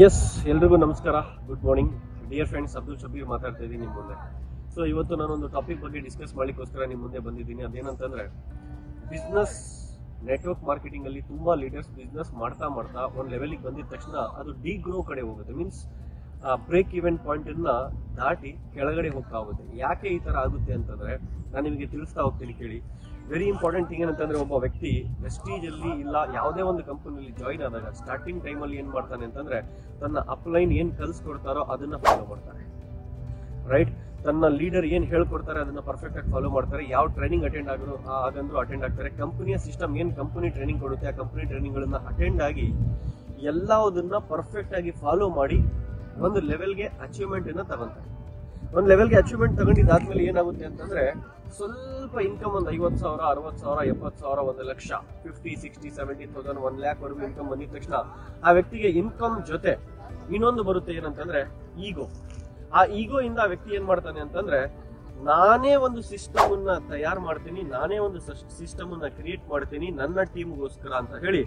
Yes, ಎಲ್ಲರಿಗೂ ನಮಸ್ಕಾರ, good morning dear friends. Abdul Shabir ಮಾತಾಡ್ತಾ ಇದ್ದೀನಿ ನಿಮ್ಮ ಮುಂದೆ. ಸೊ ಇವತ್ತು ನಾನೊಂದು ಟಾಪಿಕ್ ಬಗ್ಗೆ ಡಿಸ್ಕಸ್ ಮಾಡ್ಲಿಕ್ಕೋಸ್ಕರ ನಿಮ್ಮ ಮುಂದೆ ಬಂದಿದ್ದೀನಿ. ಅದೇನಂತಂದ್ರೆ, ಬಿಸ್ನೆಸ್ ನೆಟ್ವರ್ಕ್ ಮಾರ್ಕೆಟಿಂಗ್ ಅಲ್ಲಿ ತುಂಬಾ ಲೀಡರ್ಸ್ ಬಿಸ್ನೆಸ್ ಮಾಡ್ತಾ ಮಾಡ್ತಾ ಒಂದು ಲೆವೆಲ್ಗೆ ಬಂದಿದ ತಕ್ಷಣ ಅದು ಡಿ ಗ್ರೋ ಕಡೆ ಹೋಗುತ್ತೆ. ಮೀನ್ಸ್ ಬ್ರೇಕ್ ಈವೆನ್ ಪಾಯಿಂಟ್ ಅನ್ನ ದಾಟಿ ಕೆಳಗಡೆ ಹೋಗ್ತಾ ಹೋಗುತ್ತೆ. ಯಾಕೆ ಈ ತರ ಆಗುತ್ತೆ ಅಂತಂದ್ರೆ ನಾನು ನಿಮಗೆ ತಿಳಿಸ್ತಾ ಹೋಗ್ತೀನಿ, ಕೇಳಿ. ವೆರಿ ಇಂಪಾರ್ಟೆಂಟ್ ಥಿಂಗ್ ಏನಂತಂದ್ರೆ, ಒಬ್ಬ ವ್ಯಕ್ತಿ ವೆಸ್ಟೀಜ್ ಅಲ್ಲಿ ಇಲ್ಲ ಯಾವುದೇ ಒಂದು ಕಂಪನಿಯಲ್ಲಿ ಜಾಯಿನ್ ಆದಾಗ ಸ್ಟಾರ್ಟಿಂಗ್ ಟೈಮ್ ಅಲ್ಲಿ ಏನ್ ಮಾಡ್ತಾನೆ ಅಂತಂದ್ರೆ, ತನ್ನ ಅಪ್ಲೈನ್ ಏನ್ ಕಲ್ಸ್ಕೊಡ್ತಾರೋ ಅದನ್ನ ಫಾಲೋ ಮಾಡ್ತಾರೆ, ರೈಟ್. ತನ್ನ ಲೀಡರ್ ಏನ್ ಹೇಳ್ಕೊಡ್ತಾರೆ ಅದನ್ನ ಪರ್ಫೆಕ್ಟ್ ಆಗಿ ಫಾಲೋ ಮಾಡ್ತಾರೆ. ಯಾವ ಟ್ರೈನಿಂಗ್ ಅಟೆಂಡ್ ಅಟೆಂಡ್ ಆಗ್ತಾರೆ. ಕಂಪನಿಯ ಸಿಸ್ಟಮ್ ಏನ್ ಕಂಪನಿ ಟ್ರೈನಿಂಗ್ ಕೊಡುತ್ತೆ ಆ ಕಂಪನಿ ಟ್ರೈನಿಂಗ್ ಗಳನ್ನ ಅಟೆಂಡ್ ಆಗಿ ಎಲ್ಲದನ್ನ ಪರ್ಫೆಕ್ಟ್ ಆಗಿ ಫಾಲೋ ಮಾಡಿ ಒಂದು ಲೆವೆಲ್ಗೆ ಅಚೀವ್ಮೆಂಟ್ ಅನ್ನ ತಗೊಂತಾರೆ. ಒಂದು ಲೆವೆಲ್ಗೆ ಅಚೀವ್ಮೆಂಟ್ ತಗೊಂಡಿದ್ದಾದ್ಮೇಲೆ ಏನಾಗುತ್ತೆ ಅಂತಂದ್ರೆ, ಸ್ವಲ್ಪ ಇನ್ಕಮ್ ಒಂದು 50,000, 60,000, 70,000, 1,00,000, 50,000, 60,000, 70,000, 1,00,000 ವರೆಗೂ ಇನ್ಕಮ್ ಬಂದಿದ ತಕ್ಷಣ ಆ ವ್ಯಕ್ತಿಗೆ ಇನ್ಕಮ್ ಜೊತೆ ಇನ್ನೊಂದು ಬರುತ್ತೆ, ಏನಂತಂದ್ರೆ ಈಗೋ. ಆ ಈಗೋ ಇಂದ ಆ ವ್ಯಕ್ತಿ ಏನ್ ಮಾಡ್ತಾನೆ ಅಂತಂದ್ರೆ, ನಾನೇ ಒಂದು ಸಿಸ್ಟಮ್ ಅನ್ನ ತಯಾರು ಮಾಡ್ತೀನಿ, ನಾನೇ ಒಂದು ಸಿಸ್ಟಮ್ ಅನ್ನ ಕ್ರಿಯೇಟ್ ಮಾಡ್ತೀನಿ ನನ್ನ ಟೀಮ್ಗೋಸ್ಕರ ಅಂತ ಹೇಳಿ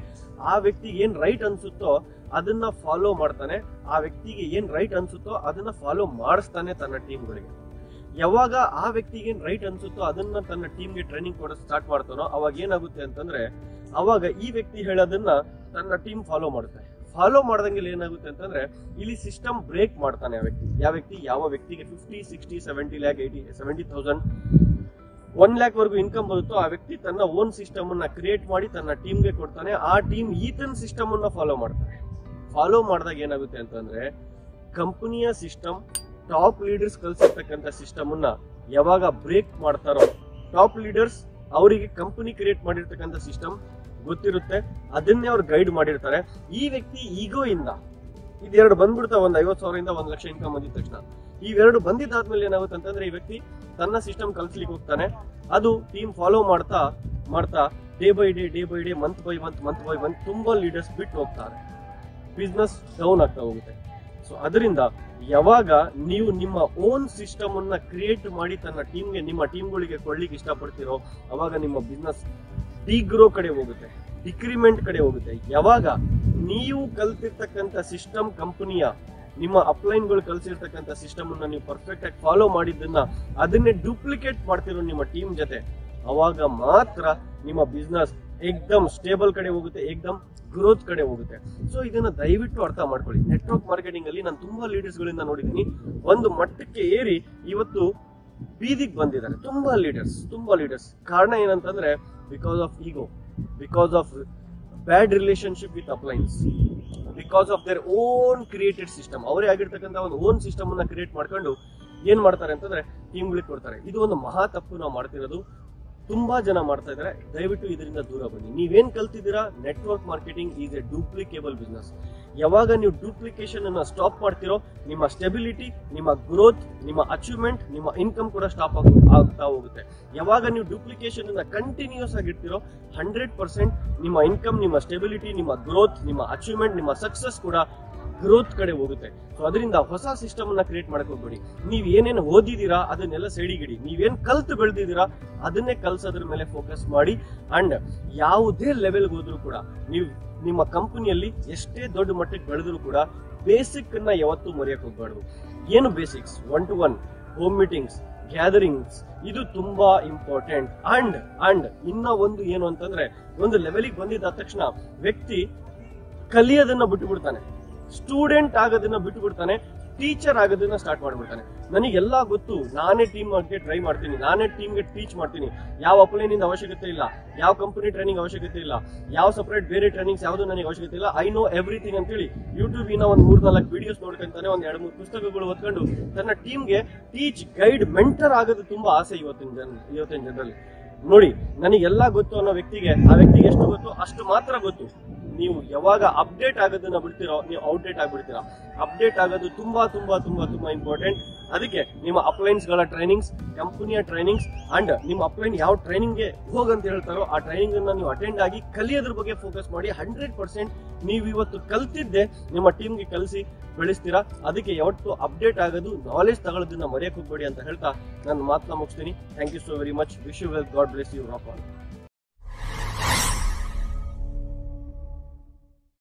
ಆ ವ್ಯಕ್ತಿಗೆ ಏನ್ ರೈಟ್ ಅನ್ಸುತ್ತೋ ಅದನ್ನ ಫಾಲೋ ಮಾಡ್ತಾನೆ. ಆ ವ್ಯಕ್ತಿಗೆ ಏನ್ ರೈಟ್ ಅನ್ಸುತ್ತೋ ಅದನ್ನ ಫಾಲೋ ಮಾಡಿಸ್ತಾನೆ ತನ್ನ ಟೀಮ್ಗಳಿಗೆ. ಯಾವಾಗ ಆ ವ್ಯಕ್ತಿಗೆ ಏನ್ ರೈಟ್ ಅನ್ಸುತ್ತೋ ಅದನ್ನ ತನ್ನ ಟೀಮ್ಗೆ ಟ್ರೈನಿಂಗ್ ಕೊಡೋ ಸ್ಟಾರ್ಟ್ ಮಾಡ್ತಾನೋ ಅವಾಗ ಏನಾಗುತ್ತೆ ಅಂತಂದ್ರೆ, ಅವಾಗ ಈ ವ್ಯಕ್ತಿ ಹೇಳೋದನ್ನ ತನ್ನ ಟೀಮ್ ಫಾಲೋ ಮಾಡುತ್ತೆ. ಫಾಲೋ ಮಾಡ್ದಂಗೆಲ್ಲ ಏನಾಗುತ್ತೆ ಅಂತಂದ್ರೆ, ಇಲ್ಲಿ ಸಿಸ್ಟಮ್ ಬ್ರೇಕ್ ಮಾಡ್ತಾನೆ ಆ ವ್ಯಕ್ತಿ. ಯಾವ ವ್ಯಕ್ತಿಗೆ 50,000, 60,000, 70,000, 80,000, 70,000, 1,00,000 ವರೆಗೂ ಇನ್ಕಮ್ ಬರುತ್ತೋ ಆ ವ್ಯಕ್ತಿ ತನ್ನ ಓನ್ ಸಿಸ್ಟಮ್ ಅನ್ನ ಕ್ರಿಯೇಟ್ ಮಾಡಿ ತನ್ನ ಟೀಮ್ಗೆ ಕೊಡ್ತಾನೆ. ಆ ಟೀಮ್ ಈತನ ಸಿಸ್ಟಮ್ ಅನ್ನ ಫಾಲೋ ಮಾಡ್ತಾರೆ. ಫಾಲೋ ಮಾಡಿದಾಗ ಏನಾಗುತ್ತೆ ಅಂತಂದ್ರೆ, ಕಂಪನಿಯ ಸಿಸ್ಟಮ್ ಟಾಪ್ ಲೀಡರ್ಸ್ ಕಲಿಸಿರ್ತಕ್ಕಂಥ ಸಿಸ್ಟಮ್ ಅನ್ನ ಯಾವಾಗ ಬ್ರೇಕ್ ಮಾಡ್ತಾರೋ, ಟಾಪ್ ಲೀಡರ್ಸ್ ಅವರಿಗೆ ಕಂಪನಿ ಕ್ರಿಯೇಟ್ ಮಾಡಿರ್ತಕ್ಕಂಥ ಸಿಸ್ಟಮ್ ಗೊತ್ತಿರುತ್ತೆ, ಅದನ್ನೇ ಅವ್ರು ಗೈಡ್ ಮಾಡಿರ್ತಾರೆ. ಈ ವ್ಯಕ್ತಿ ಈಗೋ ಇಂದ ಇದೆರಡು ಬಂದ್ಬಿಡ್ತಾ, ಒಂದು 50,000 ಇಂದ 1,00,000 ಇನ್ಕಮ್ ಬಂದಿದ ತಕ್ಷಣ ಇವೆರಡು ಬಂದಿದ್ದಾದ್ಮೇಲೆ ಏನಾಗುತ್ತೆ ಅಂತಂದ್ರೆ, ಈ ವ್ಯಕ್ತಿ ತನ್ನ ಸಿಸ್ಟಮ್ ಕಲ್ಸ್ಲಿಕ್ಕೆ ಹೋಗ್ತಾನೆ. ಅದು ಟೀಮ್ ಫಾಲೋ ಮಾಡ್ತಾ ಮಾಡ್ತಾ day by day, month by month ತುಂಬಾ ಲೀಡರ್ಸ್ ಬಿಟ್ಟು ಹೋಗ್ತಾರೆ. ಬಿಸ್ನೆಸ್ ಡೌನ್ ಆಗ್ತಾ ಹೋಗುತ್ತೆ. ಸೊ ಅದರಿಂದ ಯಾವಾಗ ನೀವು ನಿಮ್ಮ ಓನ್ ಸಿಸ್ಟಮ್ ಅನ್ನ ಕ್ರಿಯೇಟ್ ಮಾಡಿ ತನ್ನ ಟೀಮ್ಗೆ, ನಿಮ್ಮ ಟೀಮ್ಗಳಿಗೆ ಕೊಡ್ಲಿಕ್ಕೆ ಇಷ್ಟಪಡ್ತೀರೋ ಅವಾಗ ನಿಮ್ಮ ಬಿಸ್ನೆಸ್ ಡಿಗ್ರೋ ಕಡೆ ಹೋಗುತ್ತೆ, ಡಿಕ್ರಿಮೆಂಟ್ ಕಡೆ ಹೋಗುತ್ತೆ. ಯಾವಾಗ ನೀವು ಕಲ್ತಿರ್ತಕ್ಕಂಥ ಸಿಸ್ಟಮ್, ಕಂಪನಿಯ ನಿಮ್ಮ ಅಪ್ಲೈನ್ಗಳು ಕಲ್ಸಿರ್ತಕ್ಕಂಥ ಸಿಸ್ಟಮ್ ಅನ್ನ ನೀವು ಪರ್ಫೆಕ್ಟ್ ಆಗಿ ಫಾಲೋ ಮಾಡಿದ್ದನ್ನ ಅದನ್ನೇ ಡೂಪ್ಲಿಕೇಟ್ ಮಾಡ್ತಿರೋ ನಿಮ್ಮ ಟೀಮ್ ಜೊತೆ, ಅವಾಗ ಮಾತ್ರ ನಿಮ್ಮ ಬಿಸ್ನೆಸ್ ಏಕದಮ್ ಸ್ಟೇಬಲ್ ಕಡೆ ಹೋಗುತ್ತೆ, ಏಕದಮ್ ಗ್ರೋತ್ ಕಡೆ ಹೋಗುತ್ತೆ. ಸೊ ಇದನ್ನ ದಯವಿಟ್ಟು ಅರ್ಥ ಮಾಡ್ಕೊಳ್ಳಿ. ನೆಟ್ವರ್ಕ್ ಮಾರ್ಕೆಟಿಂಗ್ ಅಲ್ಲಿ ನಾನು ತುಂಬಾ ಲೀಡರ್ಸ್ ಗಳಿಂದ ನೋಡಿದ್ದೀನಿ, ಒಂದು ಮಟ್ಟಕ್ಕೆ ಏರಿ ಇವತ್ತು ಬೀದಿಗೆ ಬಂದಿದ್ದಾರೆ ತುಂಬಾ ಲೀಡರ್ಸ್. ಕಾರಣ ಏನಂತಂದ್ರೆ, because of ego, because of bad relationship with uplines, because of their own created system. ಅವರೇ ಆಗಿರ್ತಕ್ಕಂಥ ಒಂದು ಓನ್ ಸಿಸ್ಟಮ್ ಅನ್ನ ಕ್ರಿಯೇಟ್ ಮಾಡ್ಕೊಂಡು ಏನ್ ಮಾಡ್ತಾರೆ ಅಂತಂದ್ರೆ ಟೀಮ್ಗಳಿಗೆ ಕೊಡ್ತಾರೆ. ಇದು ಒಂದು ಮಹಾ ತಪ್ಪು ನಾವು ಮಾಡ್ತಿರೋದು, ತುಂಬಾ ಜನ ಮಾಡ್ತಾ ಇದ್ದಾರೆ. ದಯವಿಟ್ಟು ಇದರಿಂದ ದೂರ ಬನ್ನಿ. ನೀವೇನ್ ಕಲ್ತಿದ್ದೀರಾ, network marketing is a duplicable business. ಯಾವಾಗ ನೀವು ಡೂಪ್ಲಿಕೇಶನ್ ಅನ್ನ ಸ್ಟಾಪ್ ಮಾಡ್ತಿರೋ, ನಿಮ್ಮ ಸ್ಟೆಬಿಲಿಟಿ, ನಿಮ್ಮ ಗ್ರೋತ್, ನಿಮ್ಮ ಅಚೀವ್ಮೆಂಟ್, ನಿಮ್ಮ ಇನ್ಕಮ್ ಕೂಡ ಸ್ಟಾಪ್ ಆಗ್ತಾ ಹೋಗುತ್ತೆ. ಯಾವಾಗ ನೀವು ಡೂಪ್ಲಿಕೇಶನ್ ಅನ್ನ ಕಂಟಿನ್ಯೂಸ್ ಆಗಿರ್ತಿರೋ 100% ನಿಮ್ಮ ಇನ್ಕಮ್, ನಿಮ್ಮ ಸ್ಟೆಬಿಲಿಟಿ, ನಿಮ್ಮ ಗ್ರೋತ್, ನಿಮ್ಮ ಅಚೀವ್ಮೆಂಟ್, ನಿಮ್ಮ ಸಕ್ಸಸ್ ಕೂಡ ಗ್ರೋತ್ ಕಡೆ ಹೋಗುತ್ತೆ. ಸೊ ಅದರಿಂದ ಹೊಸ ಸಿಸ್ಟಮ್ ಅನ್ನ ಕ್ರಿಯೇಟ್ ಮಾಡಕ್ ಹೋಗ್ಬೇಡಿ. ನೀವ್ ಏನೇನ್ ಓದಿದೀರಾ ಅದನ್ನೆಲ್ಲ ಸೈಡಿಗಿಡಿ, ನೀವೇನ್ ಕಲ್ತು ಬೆಳೆದಿದ್ದೀರಾ ಅದನ್ನೇ ಕಲ್ಸೋದ್ರ ಮೇಲೆ ಫೋಕಸ್ ಮಾಡಿ. ಅಂಡ್ ಯಾವುದೇ ಲೆವೆಲ್ಗೆ ಹೋದ್ರು ಕೂಡ, ನೀವು ನಿಮ್ಮ ಕಂಪನಿಯಲ್ಲಿ ಎಷ್ಟೇ ದೊಡ್ಡ ಮಟ್ಟಕ್ಕೆ ಬೆಳೆದ್ರು ಕೂಡ ಬೇಸಿಕ್ ಅನ್ನ ಯಾವತ್ತೂ ಮರೆಯಕ್ ಹೋಗ್ಬಾರ್ದು. ಏನು basics? 1-to-1, home meetings, gatherings, ಇದು ತುಂಬಾ ಇಂಪಾರ್ಟೆಂಟ್. ಅಂಡ್ ಇನ್ನ ಒಂದು ಏನು ಅಂತಂದ್ರೆ, ಒಂದು ಲೆವೆಲ್ಗೆ ಬಂದಿದ್ದ ತಕ್ಷಣ ವ್ಯಕ್ತಿ ಕಲಿಯೋದನ್ನ ಬಿಟ್ಟು ಬಿಡ್ತಾನೆ, ಸ್ಟೂಡೆಂಟ್ ಆಗೋದನ್ನ ಬಿಟ್ಟು ಬಿಡ್ತಾನೆ, ಟೀಚರ್ ಆಗೋದನ್ನ ಸ್ಟಾರ್ಟ್ ಮಾಡ್ಬಿಡ್ತಾನೆ. ನನಗೆಲ್ಲ ಗೊತ್ತು, ನಾನೇ ಟೀಮ್ಗೆ ಟ್ರೈ ಮಾಡ್ತೀನಿ, ನಾನೇ ಟೀಮ್ಗೆ ಟೀಚ್ ಮಾಡ್ತೀನಿ, ಯಾವ ಅಪ್ಲೈನಿಂದ ಅವಶ್ಯಕತೆ ಇಲ್ಲ, ಯಾವ ಕಂಪನಿ ಟ್ರೈನಿಂಗ್ ಅವಶ್ಯಕತೆ ಇಲ್ಲ, ಯಾವ ಸಪರೇಟ್ ಬೇರೆ ಟ್ರೈನಿಂಗ್ಸ್ ಯಾವುದು ನನಗೆ ಅವಶ್ಯಕತೆ ಇಲ್ಲ, ಐ ನೋ ಎವ್ರಿಥಿಂಗ್ ಅಂತೇಳಿ ಯೂಟ್ಯೂಬ್ ಇನ್ನ ಒಂದು 3-4 ವಿಡಿಯೋಸ್ ನೋಡ್ಕೊಂತಾನೆ, ಒಂದು 2-3 ಪುಸ್ತಕಗಳು ಓದ್ಕೊಂಡು ತನ್ನ ಟೀಮ್ಗೆ ಟೀಚ್, ಗೈಡ್, ಮೆಂಟರ್ ಆಗೋದು ತುಂಬಾ ಆಸೆ ಇವತ್ತಿನ ಜನರಲ್ಲಿ. ನೋಡಿ, ನನಗೆಲ್ಲ ಗೊತ್ತು ಅನ್ನೋ ವ್ಯಕ್ತಿಗೆ, ಆ ವ್ಯಕ್ತಿಗೆ ಎಷ್ಟು ಗೊತ್ತು ಅಷ್ಟು ಮಾತ್ರ ಗೊತ್ತು. ನೀವು ಯಾವಾಗ ಅಪ್ಡೇಟ್ ಆಗೋದನ್ನ ಬಿಡ್ತೀರೋ ನೀವು ಔಟ್ಡೇಟ್ ಆಗ್ಬಿಡ್ತೀರಾ. ಅಪ್ಡೇಟ್ ಆಗೋದು ತುಂಬಾ ಇಂಪಾರ್ಟೆಂಟ್. ಅದಕ್ಕೆ ನಿಮ್ಮ ಅಪ್ಲೈನ್ಸ್ ಗಳ ಟ್ರೈನಿಂಗ್ಸ್, ಕಂಪನಿಯ ಟ್ರೈನಿಂಗ್ಸ್, ಅಂಡ್ ನಿಮ್ಮ ಅಪ್ಲೈನ್ ಯಾವ ಟ್ರೈನಿಂಗ್ಗೆ ಹೋಗಂತ ಹೇಳ್ತಾರೋ ಆ ಟ್ರೈನಿಂಗ್ ಅನ್ನ ನೀವು ಅಟೆಂಡ್ ಆಗಿ ಕಲಿಯೋದ್ರ ಬಗ್ಗೆ ಫೋಕಸ್ ಮಾಡಿ. 100% ನೀವು ಇವತ್ತು ಕಲ್ತಿದ್ದೆ ನಿಮ್ಮ ಟೀಮ್ಗೆ ಕಲಿಸಿ ಬೆಳೆಸ್ತೀರಾ. ಅದಕ್ಕೆ ಯಾವತ್ತು ಅಪ್ಡೇಟ್ ಆಗೋದು, ನಾಲೆಜ್ ತಗೊಳ್ಳೋದನ್ನ ಮರೆಯಕ್ಕೆ ಹೋಗ್ಬೇಡಿ ಅಂತ ಹೇಳ್ತಾ ನನ್ನ ಮಾತನ್ನ ಮುಗಿಸ್ತೀನಿ. Thank you so very much. Wish you well. God bless you.